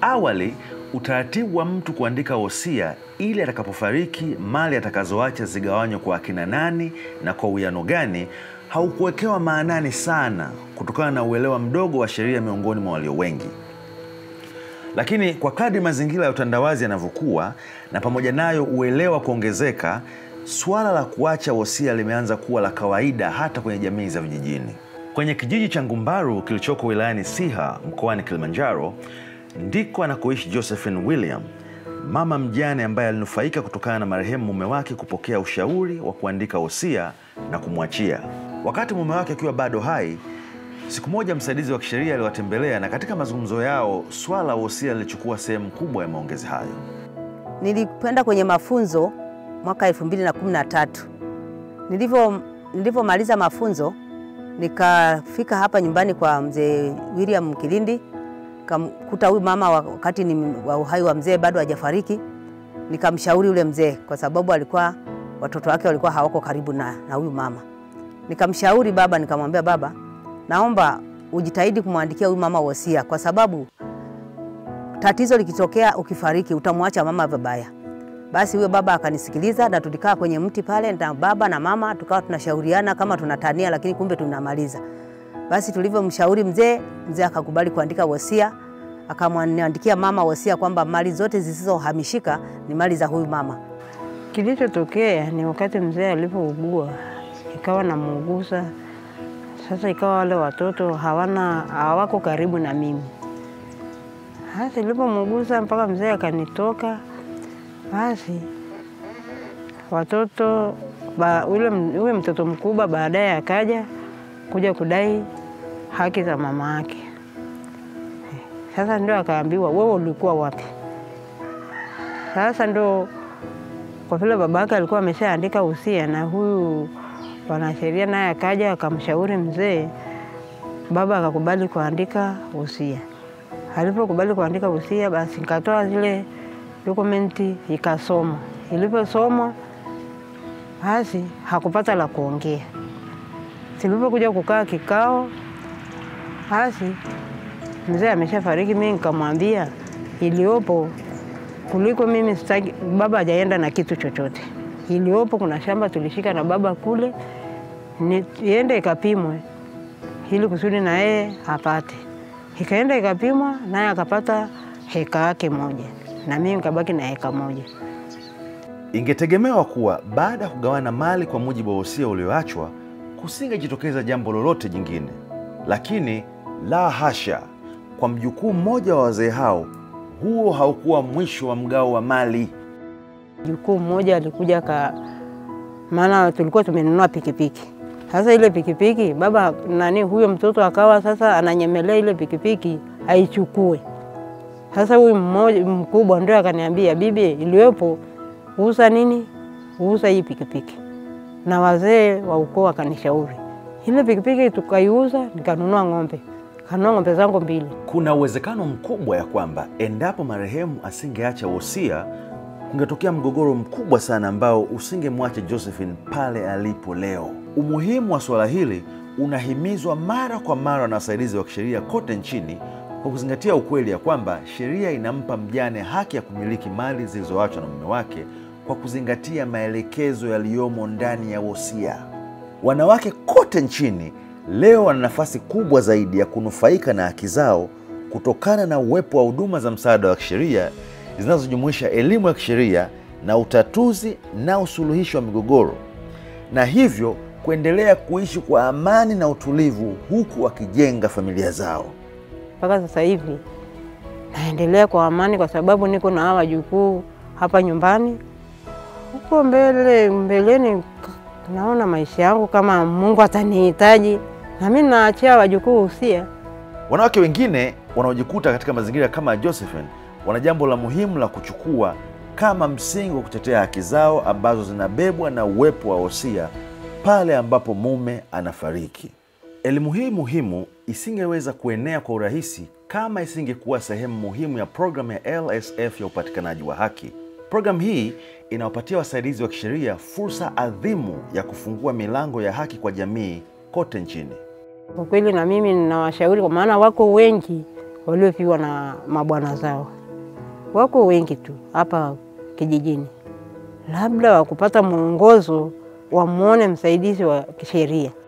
Awali, utaratibu wa mtu kuandika wosia ili atakapofariki mali atakazoacha zigawanywe kwa kina nani na kwa uwiano gani haukuwekewa maanani sana kutokana na uelewa mdogo wa sheria miongoni mwa walio wengi. Lakini kwa kadri mazingira ya utandawazi yanavyokuwa na pamoja nayo uelewa kuongezeka, swala la kuacha wosia limeanza kuwa la kawaida hata kwenye jamii za vijijini. Kwenye kijiji cha Ngumbaru kilichoko wilayani Siha mkoani Kilimanjaro ndiko anakoishi Josephine William, mama mjane ambaye alinufaika kutokana na marehemu mume wake kupokea ushauri wa kuandika wosia na kumwachia. Wakati mume wake akiwa bado hai, siku moja msaidizi wa kisheria aliwatembelea, na katika mazungumzo yao swala la wosia lilichukua sehemu kubwa ya maongezi hayo. Nilikwenda kwenye mafunzo mwaka 2013. Nilipomaliza mafunzo nikafika hapa nyumbani kwa mzee William Kilindi. Kamkuta huyu mama wakati ni wa uhai wa mzee, bado hajafariki. Nikamshauri yule mzee kwa sababu alikuwa watoto wake walikuwa hawako karibu na huyu mama. Nikamshauri baba, nikamwambia baba, naomba ujitahidi kumwandikia huyu mama wosia kwa sababu tatizo likitokea ukifariki utamwacha mama babaya. Basi huyo baba akanisikiliza na tulikaa kwenye mti pale, na baba na mama tukawa tunashauriana kama tunatania lakini kumbe tunamaliza. Basi tulivyomshauri mzee akakubali kuandika wosia, akamwandikia mama wosia kwamba mali zote zisizohamishika ni mali za huyu mama. Kilichotokea ni wakati mzee alipougua, ikawa namuuguza. Sasa ikawa wale watoto hawako karibu na mimi. Hata nilipomuuguza mpaka mzee akanitoka, basi watoto yule mtoto mkubwa baadaye akaja kudai haki za mama yake. Sasa ndio akaambiwa, wewe ulikuwa wapi? Sasa ndio kwa vile babaka alikuwa ameshaandika wosia, na huyu wanasheria naye akaja akamshauri mzee, baba akakubali kuandika wosia. Alipokubali kuandika wosia, basi nikatoa zile dokumenti ikasoma. Iliposoma basi hakupata la kuongea. Tulipokuja kukaa kikao, basi mzee ameshafariki. Mimi nikamwambia iliopo kuliko mimi sitaki, baba hajaenda na kitu chochote. Iliopo kuna shamba tulishika na baba kule, niende ikapimwe ili kusudi na yeye apate. Ikaenda ikapimwa, naye akapata heka yake moja, na mimi nikabaki na heka moja. Ingetegemewa kuwa baada ya kugawana mali kwa mujibu wa wosia ulioachwa kusingejitokeza jambo lolote jingine, lakini la hasha. Kwa mjukuu mmoja wa wazee hao, huo haukuwa mwisho wa mgao wa mali. Mjukuu mmoja alikuja maana tulikuwa tumenunua pikipiki. Sasa ile pikipiki baba huyo mtoto akawa sasa ananyemelea ile pikipiki aichukue. Sasa huyu mmoja mkubwa ndio akaniambia, bibi, iliyopo uuza nini? Uuza hii pikipiki. Na wazee wa ukoo wakanishauri ile pikipiki tukaiuza, nikanunua ng'ombe. Kanunua ng'ombe zangu 2. Kuna uwezekano mkubwa ya kwamba endapo marehemu asingeacha wosia kungetokea mgogoro mkubwa sana ambao usingemwacha Josephine pale alipo leo. Umuhimu wa swala hili unahimizwa mara kwa mara na wasaidizi wa kisheria kote nchini kwa kuzingatia ukweli ya kwamba sheria inampa mjane haki ya kumiliki mali zilizoachwa na mume wake kwa kuzingatia maelekezo yaliyomo ndani ya wosia. Wanawake kote nchini leo wana nafasi kubwa zaidi ya kunufaika na haki zao kutokana na uwepo wa huduma za msaada wa kisheria zinazojumuisha elimu ya kisheria na utatuzi na usuluhishi wa migogoro, na hivyo kuendelea kuishi kwa amani na utulivu huku wakijenga familia zao. Mpaka sasa hivi naendelea kwa amani kwa sababu niko na wajukuu hapa nyumbani. Huko mbeleni naona maisha yangu kama Mungu atanihitaji na mimi naachia wajukuu wosia. Wanawake wengine wanaojikuta katika mazingira kama Josephine wana jambo la muhimu la kuchukua kama msingi wa kutetea haki zao ambazo zinabebwa na uwepo wa wosia pale ambapo mume anafariki. Elimu hii muhimu isingeweza kuenea kwa urahisi kama isingekuwa sehemu muhimu ya programu ya LSF ya upatikanaji wa haki. Programu hii inawapatia wasaidizi wa kisheria fursa adhimu ya kufungua milango ya haki kwa jamii kote nchini. Kwa kweli na mimi ninawashauri, kwa maana wako wengi waliofiwa na mabwana zao. Wako wengi tu hapa kijijini. Labda wakupata mwongozo wamuone msaidizi wa kisheria.